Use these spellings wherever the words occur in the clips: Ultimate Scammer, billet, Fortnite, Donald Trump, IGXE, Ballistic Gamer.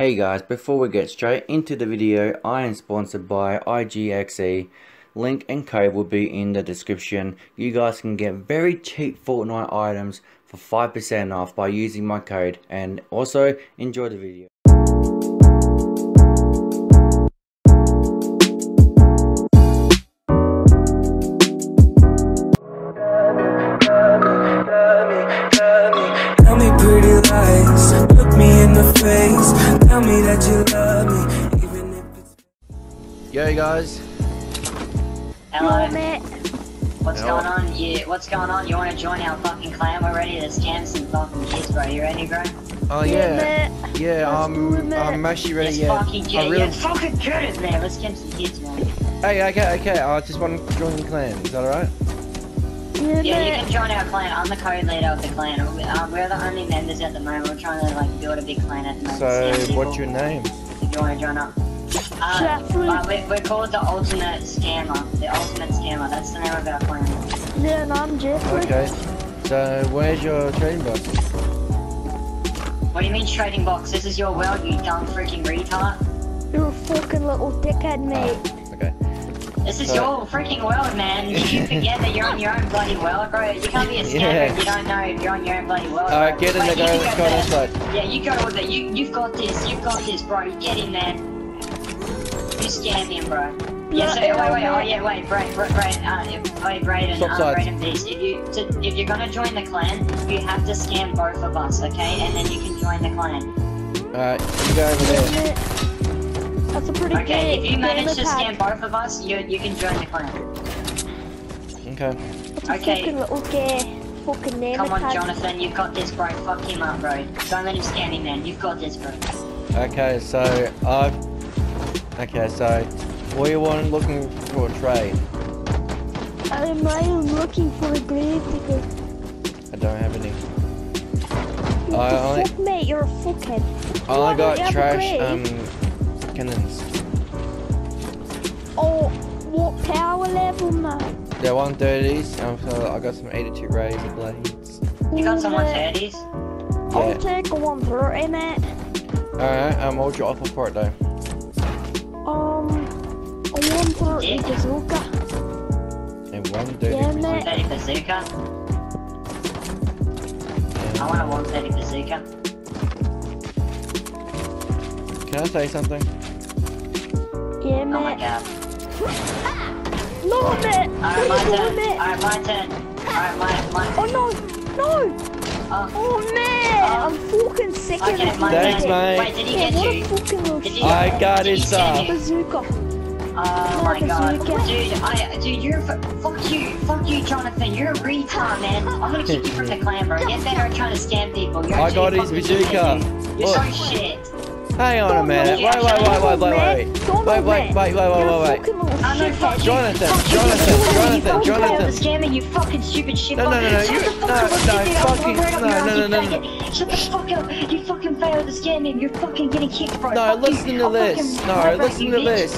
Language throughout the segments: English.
Hey guys, before we get straight into the video, I am sponsored by IGXE. Link and code will be in the description. You guys can get very cheap Fortnite items for 5% off by using my code, and also enjoy the video. Yo guys. Hello. Mate. What's going on? Yeah, what's going on? You want to join our fucking clan? We're ready to scam some fucking kids, bro. You ready, bro? Oh yeah. Yeah, I'm actually ready. Fucking get it, man. Let's scam some kids, man. Hey, okay. I just want to join the clan. Is that alright? Yeah, you can join our clan. I'm the co-leader of the clan. We're the only members at the moment. We're trying to like build a big clan at the moment. So, what's your name? If you want to join up. We're called the Ultimate Scammer. The Ultimate Scammer, that's the name of our plan. Yeah, and I'm Jeffrey. Okay, so where's your trading box? What do you mean trading box? This is your world, you dumb freaking retard. You're a fucking little dickhead, mate. Okay. This is your freaking world, man. You forget that you're on your own bloody world, bro. You can't be a scammer if you don't know if you're on your own bloody world. Alright, get in there, let's go inside. Yeah, you go with it. You've got this, bro. You get in there. Scamming, bro. Yeah, so, wait, Brayden, if you're gonna join the clan, you have to scam both of us, okay? And then you can join the clan. Alright, you go over there. That's a pretty good. If you manage to scam both of us, you can join the clan. Okay. Come on, Jonathan, you've got this, bro. Fuck him up, bro. Don't let him scam him, man. You've got this, bro. Okay, so so what are you looking for a trade? I am looking for a grave digger. I don't have any. What the fuck, mate? You're a fuckhead. I got trash cannons. Oh, what power level, mate? They're 130s. I got some 82 rays of blades. You got some 130s? Yeah. I'll take a 130, mate. Alright, what's your offer for it, though? A 130 bazooka. A 130 bazooka? I want a 130 bazooka. Can I say something? Yeah, mate. Oh my god. No, mate! Alright, my turn. Alright, my turn. Alright, my turn. Oh no! No! Oh man! I'm fucking sick of this. Thanks, mate. Wait, did he get you? I got it, son. Bazooka. Oh my god, dude, you're fuck you, Jonathan, you're a retard, man. I'm gonna kick you from the clan, bro. Get better at trying to scam people. I got his bazooka. You're so shit. Hang on a minute. Wait. Jonathan. Scamming, you fucking stupid shit. No. Shut the fuck up. You fucking failed to scam him. You're fucking getting kicked, bro. No, listen to this.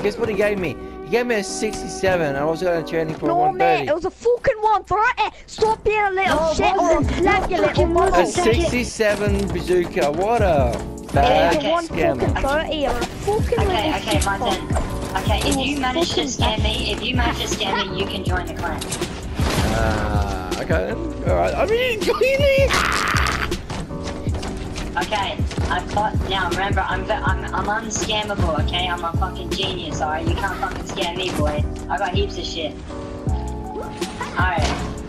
Guess what he gave me? He gave me a 67. I was going to trade him for 130. No, mate. It was a fucking 130. Stop being a little shit. A 67 bazooka. What a... Okay, if you manage to scam me, you can join the clan. Okay, alright, I'm really enjoying this! Okay, now remember, I'm unscammable, okay? I'm a fucking genius, alright? You can't fucking scam me, boy. I got heaps of shit. Alright,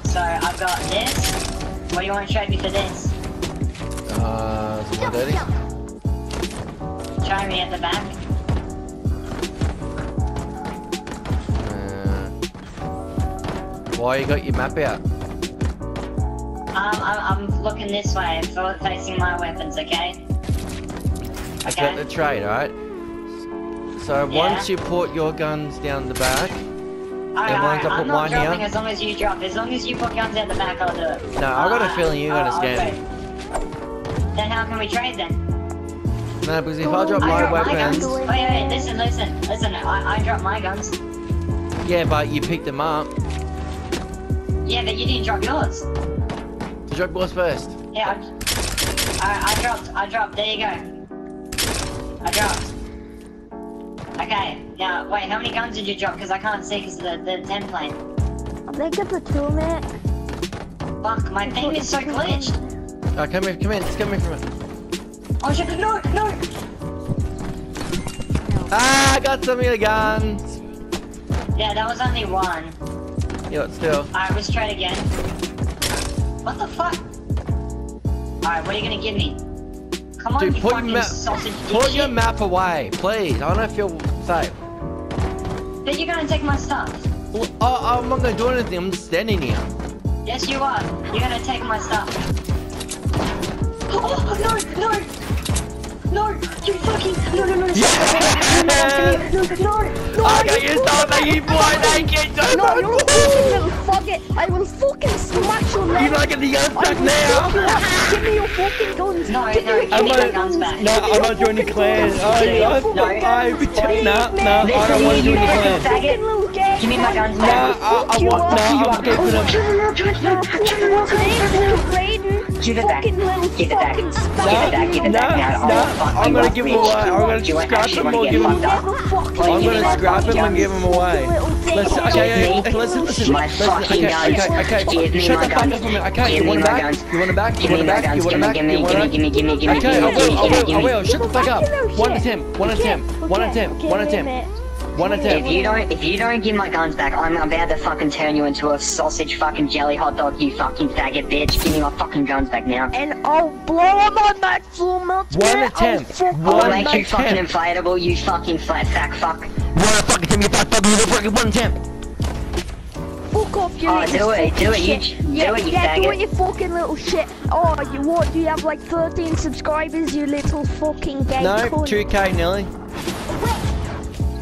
so I've got this. What do you want to trade me for this? It's 130. Try me at the back. Why you got your map out? I'm looking this way, facing my weapons, okay? I got the trade, alright? So once you put your guns down the back, I'm not dropping as long as you drop. As long as you put guns at the back, I'll do it. No, I've got a feeling you're gonna scam. Then how can we trade then? No, because if I drop my weapons... Wait, listen, I dropped my guns. Yeah, but you picked them up. Yeah, but you didn't drop yours. You dropped yours first. Yeah, I dropped, there you go. I dropped. Okay, now, wait, how many guns did you drop? Because I can't see because of the 10 plane. I picked up a tool, man. Fuck, my thing is so glitched. Oh, come in, just come in from it. Oh shit, no! Ah, I got so many guns! Yeah, that was only one. Yeah, it's still. Alright, let's try it again. What the fuck? Alright, what are you gonna give me? Come on, dude, you fucking sausage dick. Put your map away, please. I don't feel safe. Then you're gonna take my stuff. Well, I'm not gonna do anything. I'm just standing here. Yes, you are. You're gonna take my stuff. Oh, no! You fucking... No! Yeah! No! I got your stuff and you blind naked! No, you're fucking little faggot! I will fucking smash your leg! You're not getting the guns back now! Give me your fucking guns! No, give me your guns back! No, I'm not doing any clans! I don't want to do any clans! Give me my guns back! No, I want... Give it back. I'm gonna give him away. I'm gonna scrap him and give him away. Listen. Okay. Shut the fuck up for a minute. Okay, you want it back? You want it back? Give me. Okay, I will. Shut the fuck up. One attempt. If you don't give my guns back, I'm about to fucking turn you into a sausage fucking jelly hot dog, you fucking faggot bitch. Give me my fucking guns back now. And I'll blow up on that full melt. I'll make you fucking inflatable, you fucking flat sack fuck. One attempt. Fuck off, you little shit. Do it, you fucking little shit. Oh, you what? Do you have like 13 subscribers, you little fucking gay? No, 2K nearly.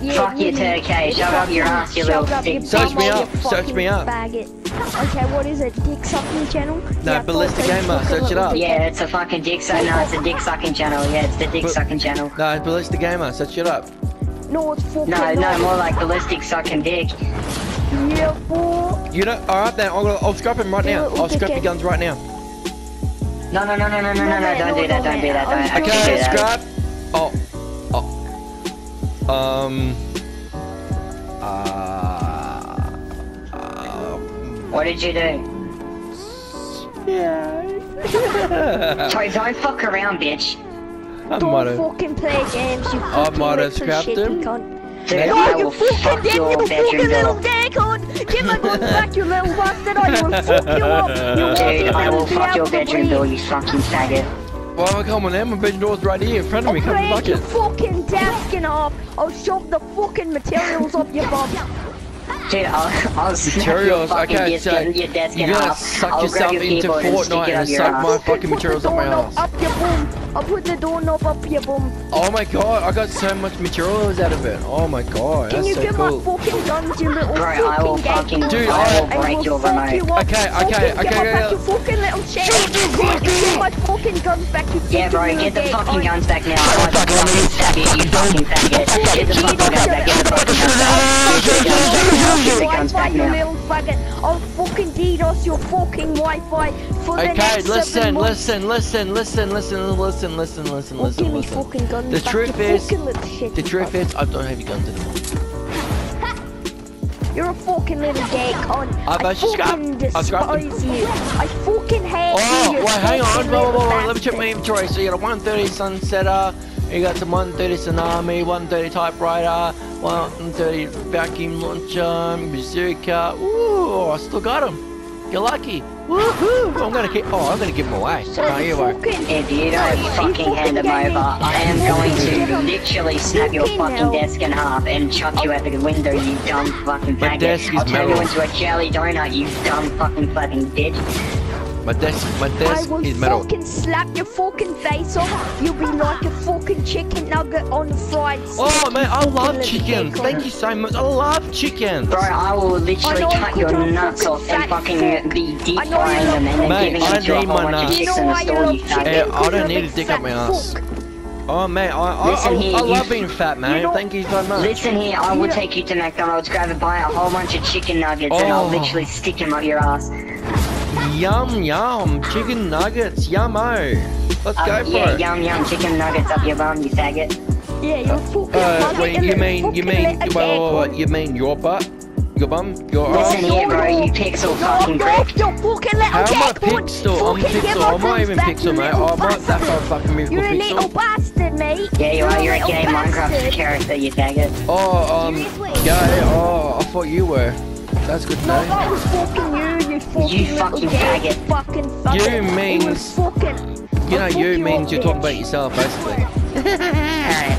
Yeah, fuck you, Turkey. Shut up your ass, you little dick. Search me up. Baggot. Okay, what is it? Dick sucking channel? No, yeah, Ballistic Gamer. Search it up. Yeah, it's a fucking dick sucking. No, it's a dick sucking channel. Yeah, it's the dick sucking channel. No, it's Ballistic Gamer. Search it up. No, it's fucking. No, more like Ballistic Sucking Dick. Yeah, boy. You know, alright then. I'll scrap him right now. I'll scrap your guns right now. No, don't do that. Okay, scrap. What did you do? Yeah. Sorry, don't fuck around, bitch. Don't fucking play games, you fucking scrapped him. No, you fucking dick, you fucking little dick on! Get my guns back, you little bastard! I will fuck you up! I will fuck your bedroom door, you fucking faggot. Why am I coming in? My bedroom door's right here in front of me. Come and fuck it. I'll break your fucking desk in half. I'll shove the fucking materials up your bum. Dude, I'll snap your fucking desk in half. You're gonna suck yourself into Fortnite and suck my fucking materials up my ass. I'll put the doorknob up your bum. Oh my god, I got so much materials out of it. Oh my god, that's so cool. Can you get my fucking guns, you little fucking gay? Bro, I will fucking break your remote. Okay. You fucking little shit. Get my fucking guns back, you fucking little gay. Yeah, bro, get the fucking guns back now. I want to fucking stab you, you fucking faggot. Get the fucking guns back, get the fucking guns back. Get the guns back now. You little faggot. I'll fucking DDoS your fucking Wi-Fi for the next 7 months. Okay, listen. The truth is, I don't have your guns anymore. You're a fucking little gay con. I fucking despise you. I fucking hate you. Oh, well, hang on. Blah, blah, blah. Let me check my inventory. So you got a 130 Sunsetter, you got some 130 Tsunami, 130 Typewriter, 130 Vacuum Launcher, Bazooka. Ooh, I still got them. You're lucky. Woohoo! I'm gonna give him away. If you don't fucking hand him over, I am going to literally snap your fucking desk in half and chuck you out the window, you dumb fucking faggot. I'll turn you into a jelly donut, you dumb fucking bitch. My desk is metal. I will fucking slap your fucking face off. You'll be like a fucking chicken nugget on the fried steak. Oh man, I love chicken. Thank you so much. I love chicken. Bro, I will literally cut your nuts off and fucking be deep frying them and then giving you a bunch of chicks in the store, you faggot. I don't need to dick up my ass. Oh man, I love being fat, man. Thank you so much. Listen here, I will take you to McDonald's, grab a bite, a whole bunch of chicken nuggets, and I'll literally stick them up your ass. Yum yum, chicken nuggets, yummo. Let's go for it. Yeah, yum yum, chicken nuggets up your bum, you faggot. Wait, you mean your butt? Your bum? Your ass? Listen here, bro, you pixel fucking prick. You're fucking little I'm pixel. I'm not even pixel, mate. Oh, but that's how fucking move. You're a little bastard, mate. Yeah, you are. You're a gay Minecraft character, you faggot. Oh, yeah, oh, I thought you were. That's good to know. No, that was fucking you, you fucking faggot. You means... You know, you means you're talking about yourself, basically. Alright.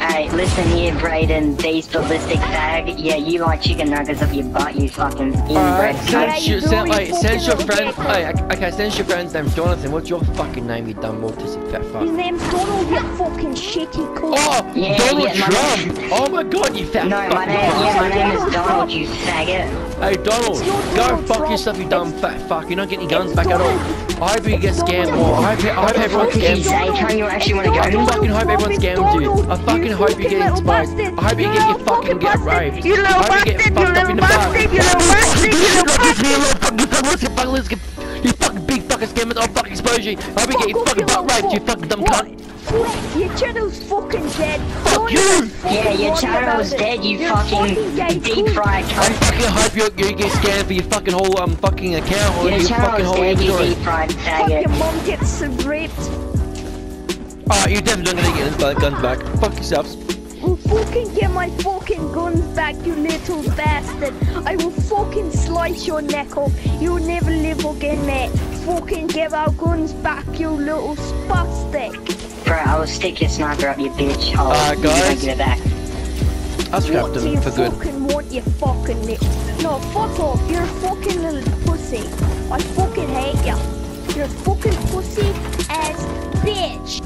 Alright, listen here, Brayden, these ballistic fag. Yeah, you like chicken nuggets up your butt, you fucking inbred. Send your friend's name's Jonathan. What's your fucking name, you dumb autistic fat fuck? His name's Donald, you fucking shitty cunt. Oh, yeah, Donald Trump! Oh my god, you fat fuck. My name is Donald, you faggot. Hey, Donald, go fuck yourself, you dumb fat fuck. You're not getting your guns back at all. I hope you get scammed more. I hope everyone scams you. I fucking hope everyone scams you. I fucking hope you get spiked. I hope you fucking get raped. You little bastard, you little bastard, you little bastard, you fucking big fucking scammers. I'll fucking expose you. I hope you get your fucking butt raped, you fucking dumb cunt. Your channel's fucking dead. Fuck you! Yeah, your channel's dead, you fucking deep fried cunt. I fucking hope you get scammed for your fucking whole fucking account or your fucking whole inventory. You deep fried faggot. Fuck, your mom gets raped. Alright, you're definitely gonna get his guns back. Fuck yourselves. I'll fucking get my fucking guns back, you little bastard. I will fucking slice your neck off. You'll never live again, mate. Fucking give our guns back, you little spastic. Bro, I will stick your sniper up your bitch. Oh, guys, get it back. I scrapped him for good. No, fuck off. You're a fucking little pussy. I fucking hate ya. You're a fucking pussy ass bitch.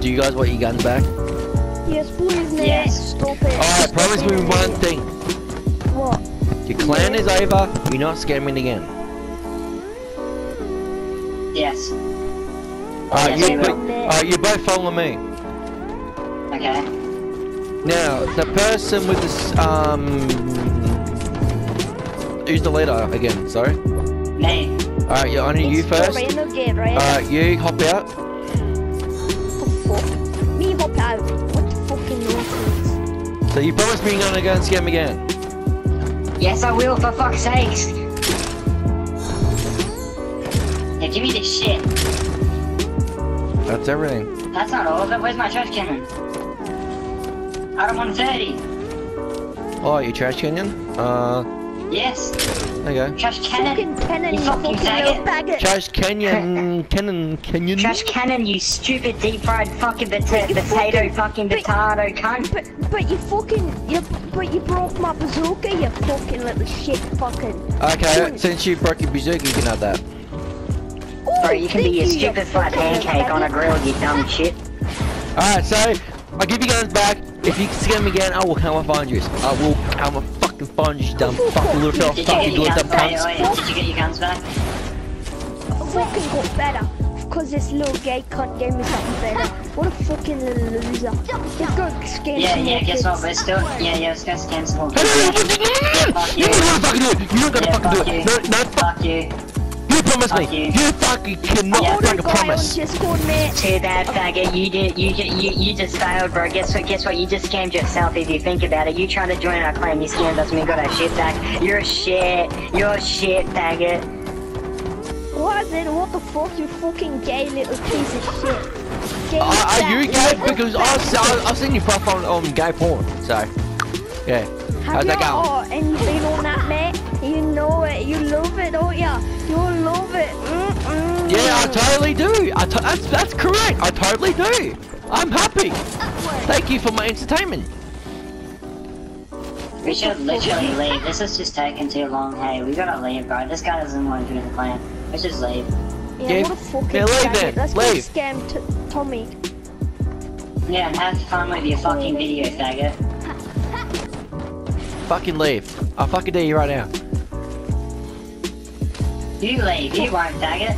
Do you guys want your guns back? Yes, please, man. Yes. Stop it. Alright, promise me one thing. What? Your clan is over. You're not scamming again. Yes. You both follow me. Okay. Now, the person with this, who's the leader again, sorry? Me. Alright, I need you first. Alright, you hop out. What the fuck? Me hop out? What the fucking nonsense? So you promised me you're gonna go and scam again? Yes, I will, for fuck's sakes. Now give me this shit. That's everything. That's not all of it. Where's my trash cannon? I don't want 30. Oh, your trash cannon? Yes. Okay. Trash cannon. You fucking faggot. Trash cannon. Cannon. Trash cannon. You stupid deep fried fucking potato fucking potato cunt. But you fucking but you broke my bazooka. You fucking little shit fucking. Okay, since you broke your bazooka, you can have that. Bro, you can be a stupid flat pancake on a grill, you dumb shit. Alright, so, I'll give you guns back. If you scam me again, I will come and find you. I will come and fucking find you, dumb fucking little fella. Fucking little dumb cunts. Did you get your guns back? I fucking got better. Because this little gay cunt gave me something better. What a fucking loser. Let's go scam some guess what, we're still... let's go scam some more. You don't fucking do it! You don't gotta fucking do it! No, fuck you. You promised me. You fucking cannot fucking promise. Too bad, faggot. You just failed, bro. Guess what? You just scammed yourself. If you think about it, you trying to join our clan. You scammed us. We got our shit back. You're a shit, faggot. What is it? What the fuck? You fucking gay little piece of shit. Gay are you gay? Because I've seen your profile on gay porn. So, yeah. How's that going? Oh, and you been on that, mate? You know it. You love it, don't ya? You love it. Yeah, I totally do. That's correct. I totally do. I'm happy. Thank you for my entertainment. We should literally leave. This is just taking too long. Hey, we gotta leave, bro. This guy doesn't want to do the plan. Let's just leave. Yeah, what a fucking leave then. That's what scam Tommy. Yeah, and have fun with your fucking video, faggot. Fucking leave. I'll fucking do you right now. You leave, you won't, faggot.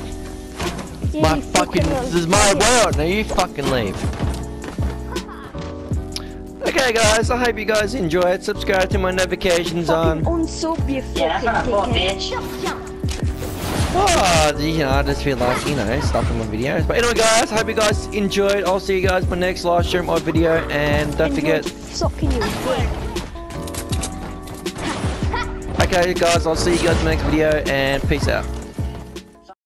Yeah, my fucking, this is my world, now you fucking leave. Okay guys, I hope you guys enjoy it. Subscribe to my notifications on... Yeah, that's what I thought, bitch. Oh, you know, just realized, you know, stuff in my videos. But anyway, guys, hope you guys enjoyed. I'll see you guys for next live stream or video, and don't forget. Okay, guys, I'll see you guys in the next video, and peace out.